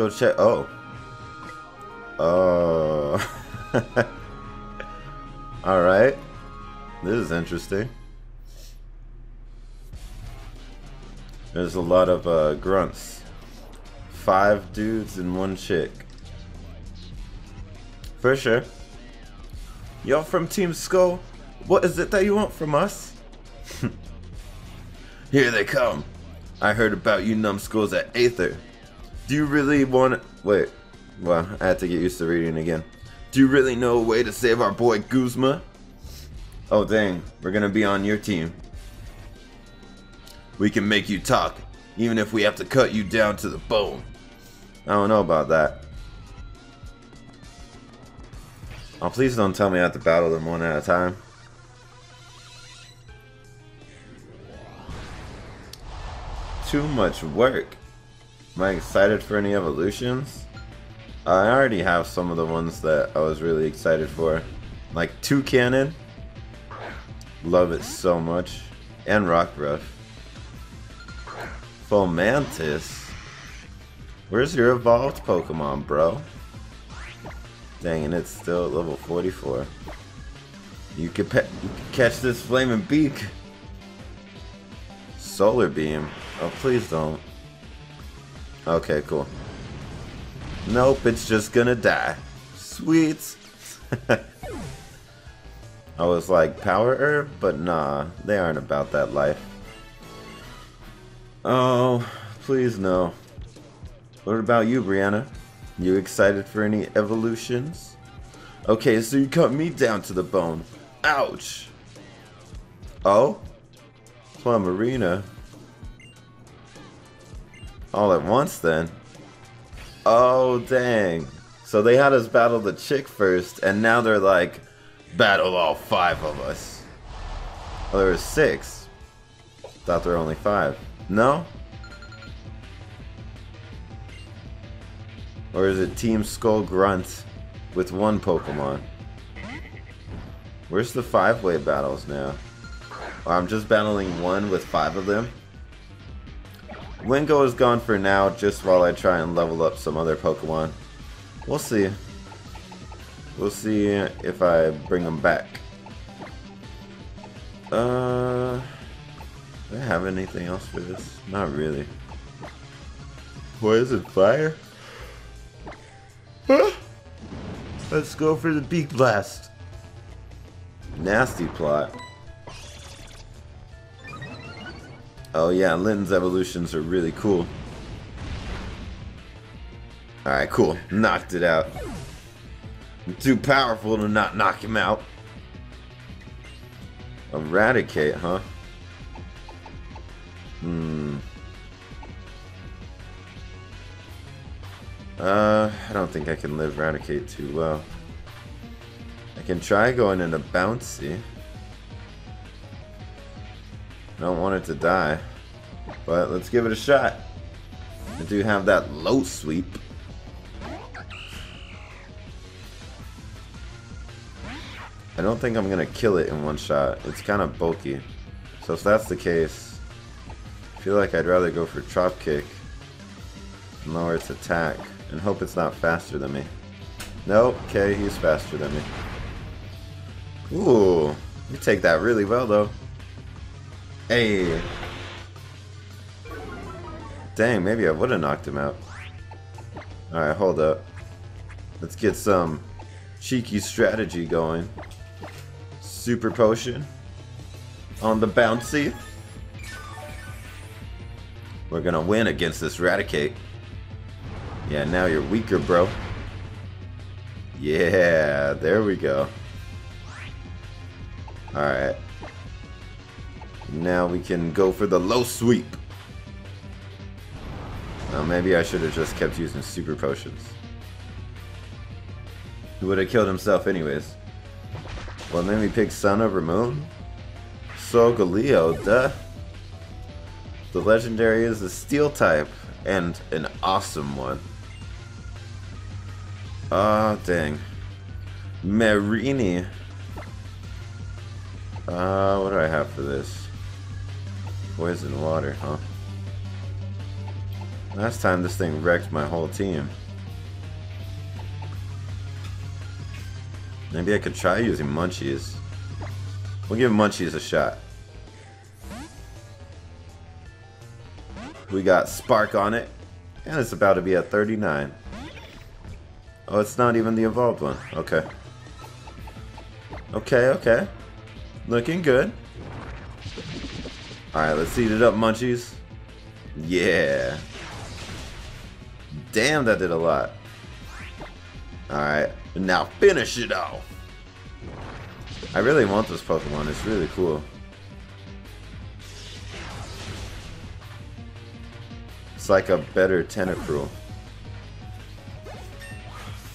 go check. Oh. Alright. This is interesting. There's a lot of grunts. 5 dudes and 1 chick. For sure. Y'all from Team Skull? What is it that you want from us? Here they come. I heard about you numbskulls at Aether. Do you really want to... Wait. Well, I had to get used to reading again. Do you really know a way to save our boy Guzma? Oh dang, we're gonna be on your team. We can make you talk, even if we have to cut you down to the bone. I don't know about that. Oh, please don't tell me I have to battle them one at a time. Too much work. Am I excited for any evolutions? I already have some of the ones that I was really excited for. Like Toucannon. Love it so much. And Rockruff. Fomantis? Where's your evolved Pokemon, bro? Dang, and it's still at level 44. You can catch this flaming beak. Solar beam. Oh, please don't. Okay, cool. Nope, it's just gonna die. Sweet. I was like, power herb? But nah, they aren't about that life. Oh, please no. What about you, Brianna? You excited for any evolutions? Okay, so you cut me down to the bone. Ouch! Oh? Plumeria. All at once then? Oh, dang. So they had us battle the chick first, and now they're like, battle all 5 of us. Oh, there were 6. Thought there were only 5. No? Or is it Team Skull Grunt with 1 Pokemon? Where's the 5-way battles now? Oh, I'm just battling 1 with 5 of them? Wingo is gone for now, just while I try and level up some other Pokemon. We'll see. We'll see if I bring them back. Do I have anything else for this? Not really. What is it, fire? Huh? Let's go for the Beak Blast. Nasty Plot. Oh yeah, Linton's evolutions are really cool. Alright, cool. Knocked it out. I'm too powerful to not knock him out. Eradicate, huh? I don't think I can live Raticate too well. I can try going into Bouncy. I don't want it to die, but let's give it a shot. I do have that low sweep. I don't think I'm gonna kill it in one shot. It's kind of bulky. So if that's the case, I feel like I'd rather go for Chop Kick and lower its attack. And hope it's not faster than me. Nope, okay, he's faster than me. Ooh, you take that really well though. Hey. Dang, maybe I would have knocked him out. Alright, hold up. Let's get some cheeky strategy going. Super potion. On the bouncy. We're gonna win against this Raticate. Yeah, now you're weaker, bro. Yeah, there we go. Alright. Now we can go for the low sweep. Well, maybe I should have just kept using super potions. He would have killed himself anyways. Well, then we pick Sun over Moon. Solgaleo, duh. The legendary is a steel type, and an awesome one. Ah, oh, dang. Marini. What do I have for this? Poison water, huh? Last time this thing wrecked my whole team. Maybe I could try using Munchies. We'll give Munchies a shot. We got Spark on it. And it's about to be at 39. Oh, it's not even the evolved one. Okay. Okay, okay. Looking good. Alright, let's eat it up, Munchies. Yeah. Damn, that did a lot. Alright, now finish it off. I really want this Pokemon. It's really cool. It's like a better Tentacruel.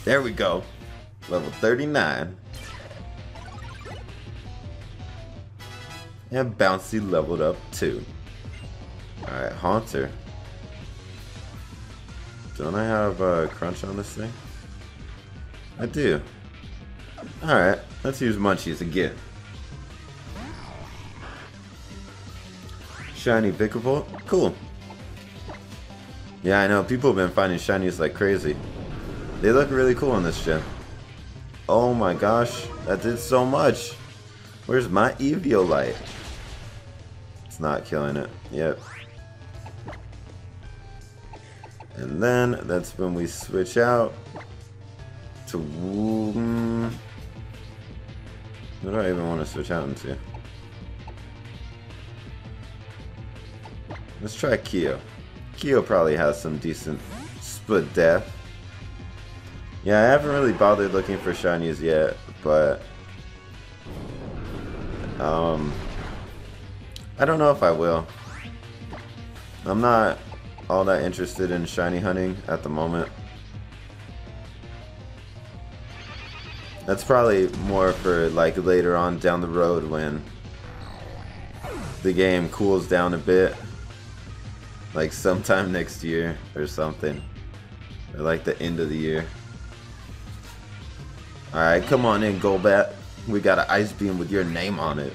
There we go. Level 39. And Bouncy leveled up too. Alright, Haunter. Don't I have Crunch on this thing? I do. Alright, let's use Munchies again. Shiny Vikavolt? Cool. Yeah, I know, people have been finding shinies like crazy. They look really cool on this gen. Oh my gosh, that did so much. Where's my Eviolite? It's not killing it. Yep. And then that's when we switch out to... What do I even want to switch out into? Let's try Kyo. Kyo probably has some decent split death. Yeah, I haven't really bothered looking for shinies yet, but... I don't know if I will. I'm not all that interested in shiny hunting at the moment. That's probably more for like later on down the road when the game cools down a bit. Like sometime next year or something. Or like the end of the year. Alright, come on in, Golbat. We got an Ice Beam with your name on it.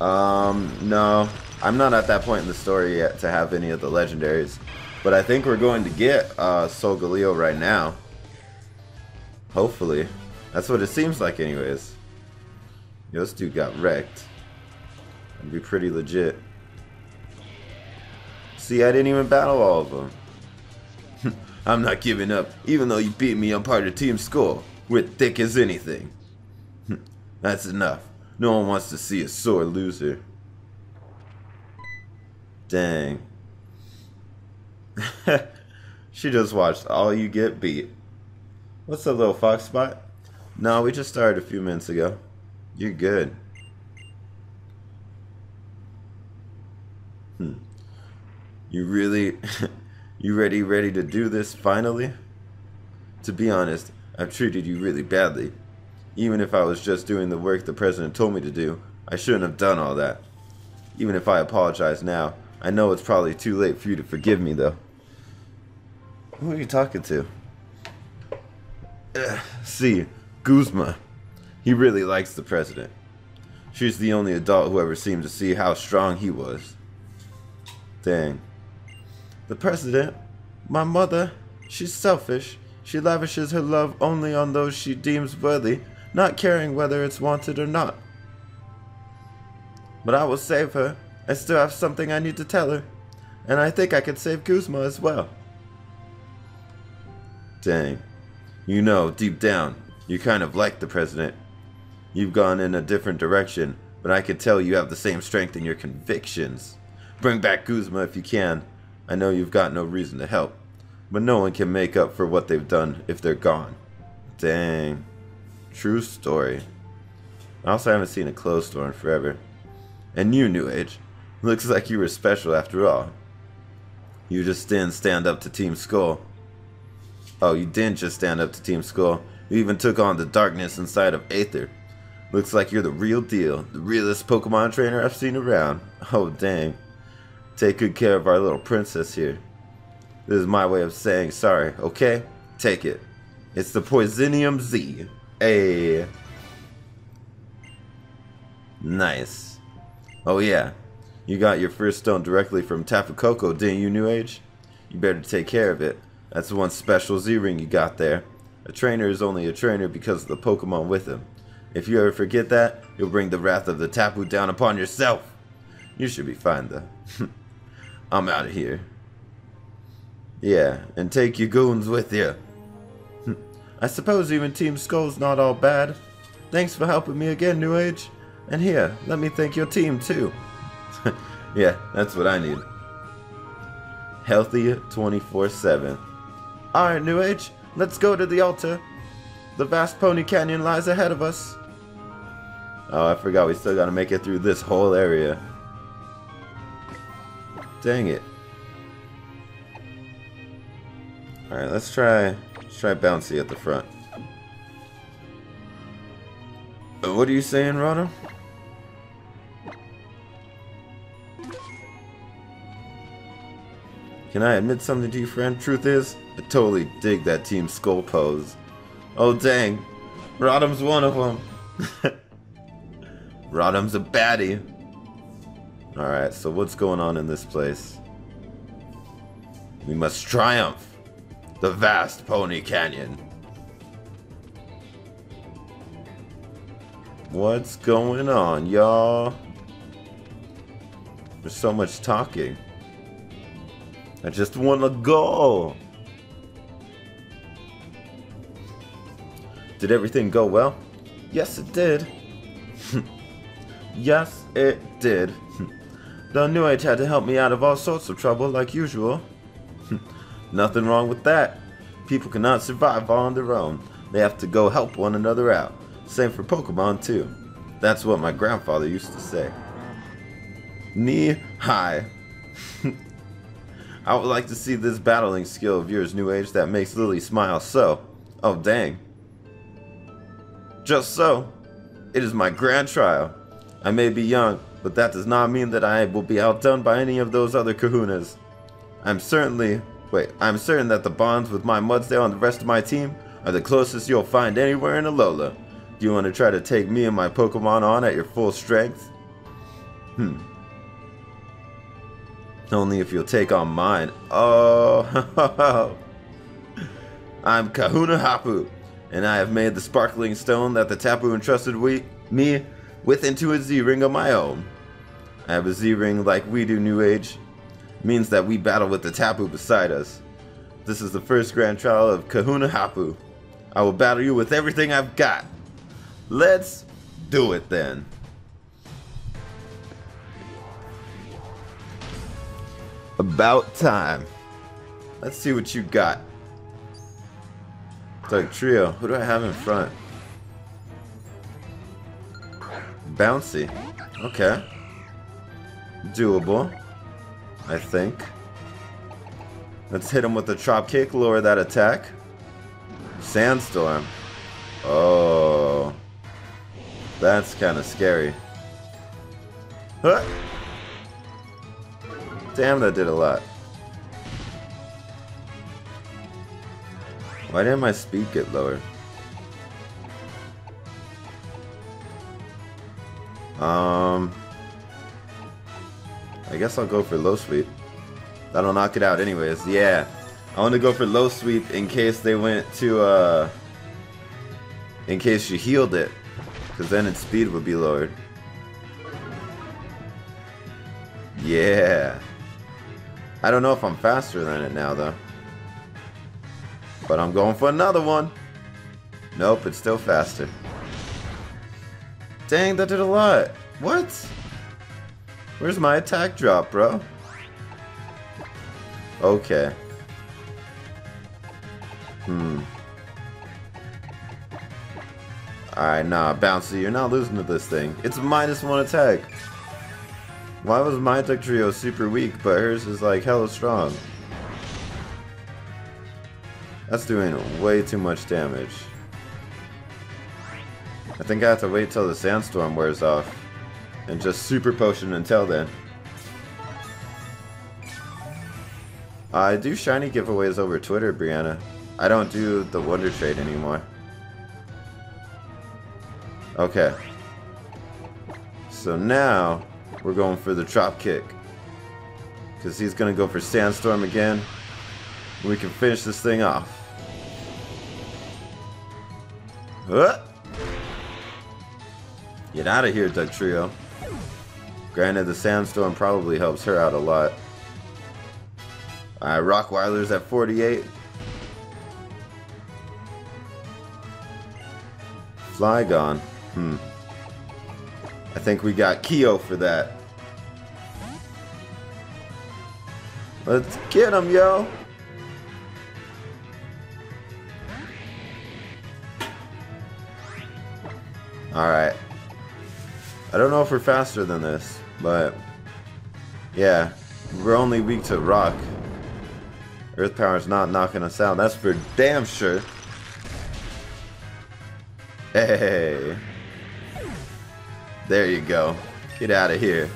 No. I'm not at that point in the story yet to have any of the legendaries. But I think we're going to get Solgaleo right now. Hopefully. That's what it seems like anyways. Yo, this dude got wrecked. That'd be pretty legit. See, I didn't even battle all of them. I'm not giving up. Even though you beat me, I'm part of Team Skull. We're thick as anything. That's enough. No one wants to see a sore loser. Dang. She just watched all you get beat. What's the little fox spot? No, we just started a few minutes ago. You're good. You really... You ready to do this finally? To be honest, I've treated you really badly. Even if I was just doing the work the president told me to do, I shouldn't have done all that. Even if I apologize now, I know it's probably too late for you to forgive me, though. Who are you talking to? See, Guzma. He really likes the president. She's the only adult who ever seemed to see how strong he was. Dang. The president? My mother? She's selfish. She lavishes her love only on those she deems worthy, not caring whether it's wanted or not. But I will save her. I still have something I need to tell her. And I think I can save Guzma as well. Dang. You know, deep down, you kind of like the president. You've gone in a different direction, but I can tell you have the same strength in your convictions. Bring back Guzma if you can. I know you've got no reason to help, but no one can make up for what they've done if they're gone. Dang. True story. I also haven't seen a clothes store in forever. And you, New Age, looks like you were special after all. You just didn't stand up to Team Skull. Oh, you didn't just stand up to Team Skull. You even took on the darkness inside of Aether. Looks like you're the real deal, the realest Pokemon trainer I've seen around. Oh, dang. Take good care of our little princess here. This is my way of saying sorry, okay? Take it. It's the Poisonium Z. Hey. Nice. Oh yeah, You got your first stone directly from Tapu Koko, didn't you, New Age? You better take care of it. That's one special Z-ring you got there. A trainer is only a trainer because of the Pokemon with him. If you ever forget that, you'll bring the wrath of the Tapu down upon yourself. You should be fine, though. I'm out of here. Yeah, and take your goons with you. I suppose even Team Skull's not all bad. Thanks for helping me again, New Age. And here, let me thank your team, too. Yeah, that's what I need. Healthy 24/7. Alright, New Age, let's go to the altar. The vast Pony Canyon lies ahead of us. Oh, I forgot we still gotta make it through this whole area. Dang it. Alright, let's try Bouncy at the front. What are you saying, Rono? Can I admit something to you, friend? Truth is, I totally dig that Team Skull pose. Oh dang, Rotom's one of them. Rotom's a baddie. Alright, so what's going on in this place? We must triumph! The vast Pony Canyon. What's going on, y'all? There's so much talking. I just wanna go! Did everything go well? Yes, it did. Yes, it did. The New Age had to help me out of all sorts of trouble, like usual. Nothing wrong with that. People cannot survive on their own. They have to go help one another out. Same for Pokemon, too. That's what my grandfather used to say. Knee high. I would like to see this battling skill of yours, New Age, that makes Lily smile so. Oh, dang. Just so. It is my grand trial. I may be young, but that does not mean that I will be outdone by any of those other kahunas. I'm certain that the bonds with my Mudsdale and the rest of my team are the closest you'll find anywhere in Alola. Do you want to try to take me and my Pokemon on at your full strength? Only if you'll take on mine. Oh, I'm Kahuna Hapu, and I have made the sparkling stone that the Tapu entrusted me with into a Z-ring of my own. I have a Z-ring like we do, New Age. Means that we battle with the Tapu beside us. This is the first grand trial of Kahuna Hapu. I will battle you with everything I've got. Let's do it then. About time. Let's see what you got. Dugtrio, who do I have in front? Bouncy. Okay. Doable. I think. Let's hit him with the Chop Kick, lower that attack. Sandstorm. Oh. That's kind of scary. Huh. Damn, that did a lot. Why didn't my speed get lower? I guess I'll go for Low Sweep. That'll knock it out anyways. Yeah. I want to go for Low Sweep in case they went to, in case she healed it. Because then its speed would be lowered. Yeah. I don't know if I'm faster than it now, though. But I'm going for another one. Nope, it's still faster. Dang, that did a lot. What? Where's my attack drop, bro? Okay. Alright, nah, Bouncy, you're not losing to this thing. It's -1 attack. Why was my Dugtrio super weak, but hers is like hella strong? That's doing way too much damage. I think I have to wait till the Sandstorm wears off. And just super potion until then. I do shiny giveaways over Twitter, Brianna. I don't do the Wonder Trade anymore. Okay. So now, We're going for the Chop Kick. Because he's going to go for Sandstorm again. We can finish this thing off. Get out of here, Dugtrio. Granted, the Sandstorm probably helps her out a lot. Alright, Rockweiler's at 48. Flygon. I think we got Kyo for that. Let's get him, yo! Alright. I don't know if we're faster than this, but yeah, we're only weak to rock. Earth power's not knocking us out, that's for damn sure. Hey. There you go. Get out of here.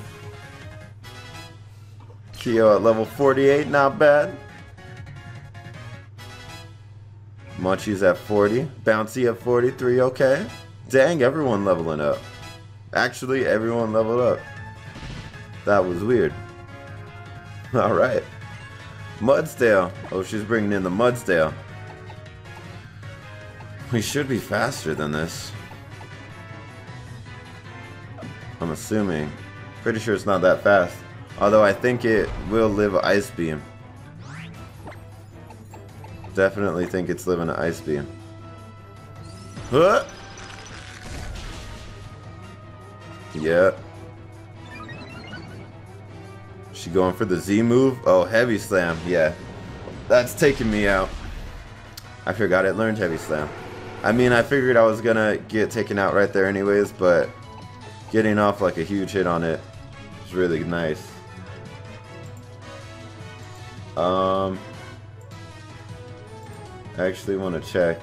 Kyo at level 48, not bad. Munchies at 40. Bouncy at 43, okay. Dang, everyone leveling up. Actually, everyone leveled up. That was weird. Alright. Mudsdale. Oh, she's bringing in the Mudsdale. We should be faster than this. I'm assuming. Pretty sure it's not that fast. Although I think it will live an Ice Beam. Definitely think it's living an Ice Beam. Huh? Yep. She going for the Z move? Oh, Heavy Slam. Yeah. That's taking me out. I forgot it learned Heavy Slam. I mean, I figured I was gonna get taken out right there anyways, but getting off like a huge hit on it is really nice. I actually want to check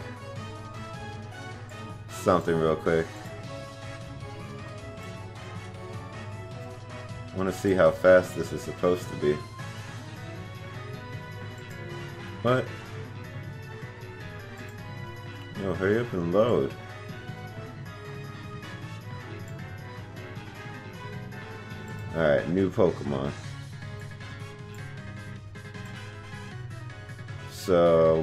something real quick. I want to see how fast this is supposed to be. What? Yo, hurry up and load. Alright, new Pokemon. So,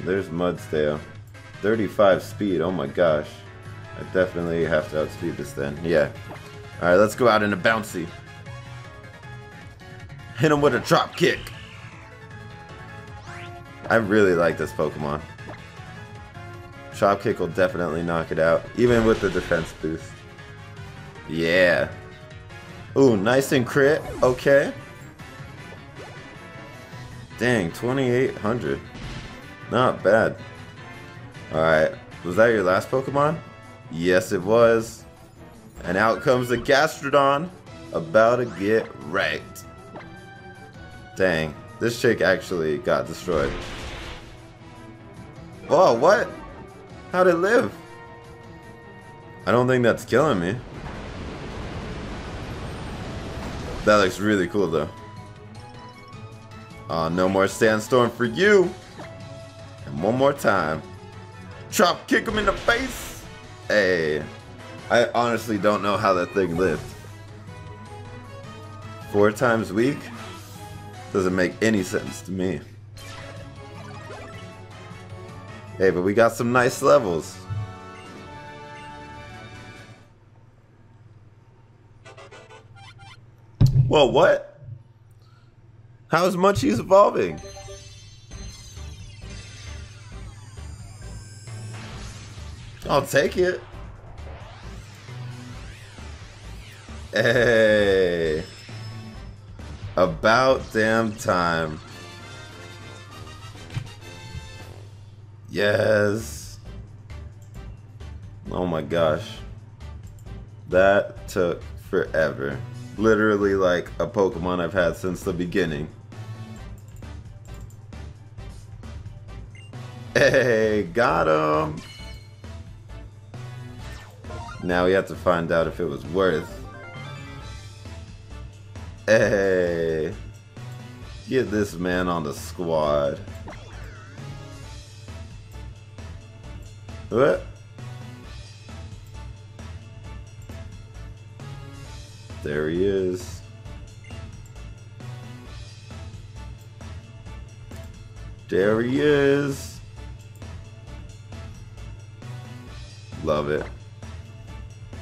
there's Mudsdale. 35 speed, oh my gosh. I definitely have to outspeed this then, yeah. Alright, let's go out in a Bouncy. Hit him with a Chop Kick. I really like this Pokemon. Chop Kick will definitely knock it out, even with the defense boost. Yeah. Ooh, nice and crit. Okay. Dang, 2,800. Not bad. Alright, was that your last Pokemon? Yes, it was. And out comes the Gastrodon, about to get wrecked. Dang. This chick actually got destroyed. Oh, what? How'd it live? I don't think that's killing me. That looks really cool, though. Oh, no more Sandstorm for you. And one more time. Chop kick him in the face. Hey. I honestly don't know how that thing lived. 4 times weak? Doesn't make any sense to me. Hey, but we got some nice levels. Whoa, what? How is Munchies evolving? I'll take it. Hey. About damn time. Yes. Oh my gosh. That took forever. Literally like a Pokemon I've had since the beginning. Hey, got him. Now we have to find out if it was worth it. Hey, get this man on the squad. What? There he is. There he is. Love it.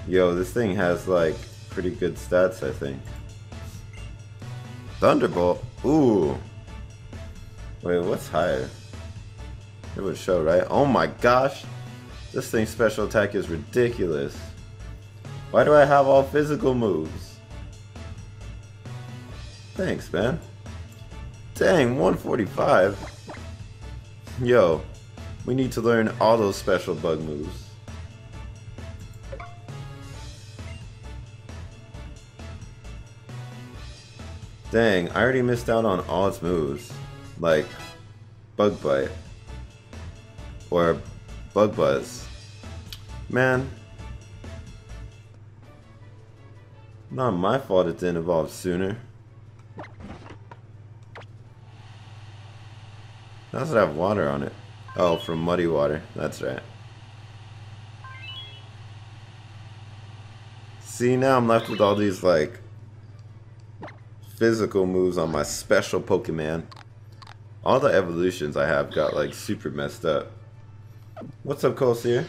Yo, this thing has like pretty good stats, I think. Thunderbolt. Ooh. Wait, what's higher? It would show, right? Oh my gosh. This thing's special attack is ridiculous. Why do I have all physical moves? Thanks, man. Dang, 145. Yo, we need to learn all those special bug moves. Dang, I already missed out on all its moves. Like, Bug Bite. Or Bug Buzz. Man. Not my fault it didn't evolve sooner. Does it have water on it? Oh, from muddy water. That's right. See, now I'm left with all these, like, physical moves on my special Pokemon. All the evolutions I have got, like, super messed up. What's up, Colseer?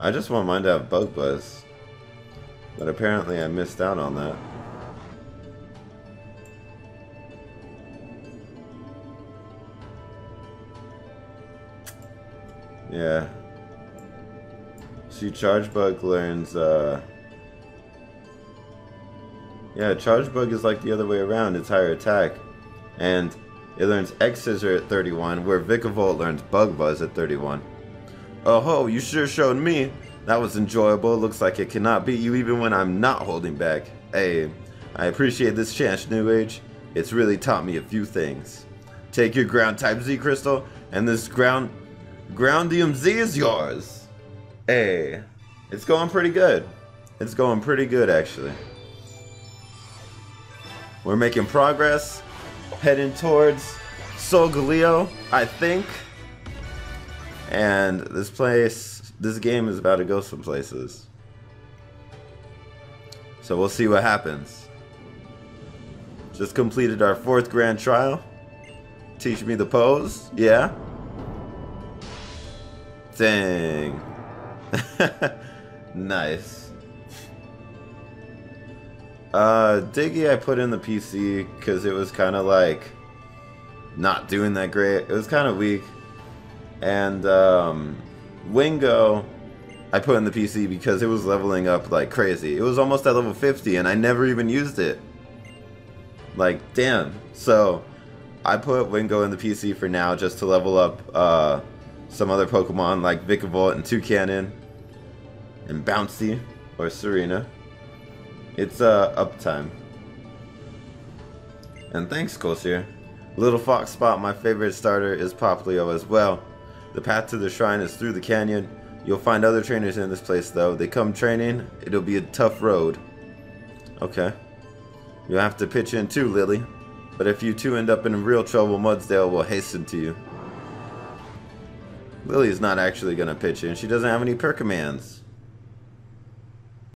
I just want mine to have Bug Buzz. But apparently I missed out on that. Yeah. See, Chargebug learns, yeah, Chargebug is like the other way around. It's higher attack. And it learns X-Scissor at 31, where Vikavolt learns Bug Buzz at 31. Oh ho, you sure showed me. That was enjoyable. Looks like it cannot beat you even when I'm not holding back. Hey, I appreciate this chance, New Age. It's really taught me a few things. Take your ground type Z crystal, and this groundium Z is yours. Hey, it's going pretty good. It's going pretty good, actually. We're making progress, heading towards Solgaleo, I think. And this place... this game is about to go some places. So we'll see what happens. Just completed our 4th grand trial. Teach me the pose. Yeah. Dang. Nice. Diggy I put in the PC because it was kind of like not doing that great. It was kind of weak. And Wingo, I put in the PC because it was leveling up like crazy. It was almost at level 50 and I never even used it. Like, damn. So, I put Wingo in the PC for now just to level up some other Pokemon like Vikavolt and Toucannon and Bouncy or Serena. It's uptime. And thanks, Colseer. Little Fox Spot, my favorite starter, is Popplio as well. The path to the shrine is through the canyon. You'll find other trainers in this place though. They come training. It'll be a tough road. Okay. You'll have to pitch in too, Lily. But if you two end up in real trouble, Mudsdale will hasten to you. Lily's not actually gonna pitch in. She doesn't have any Percommands.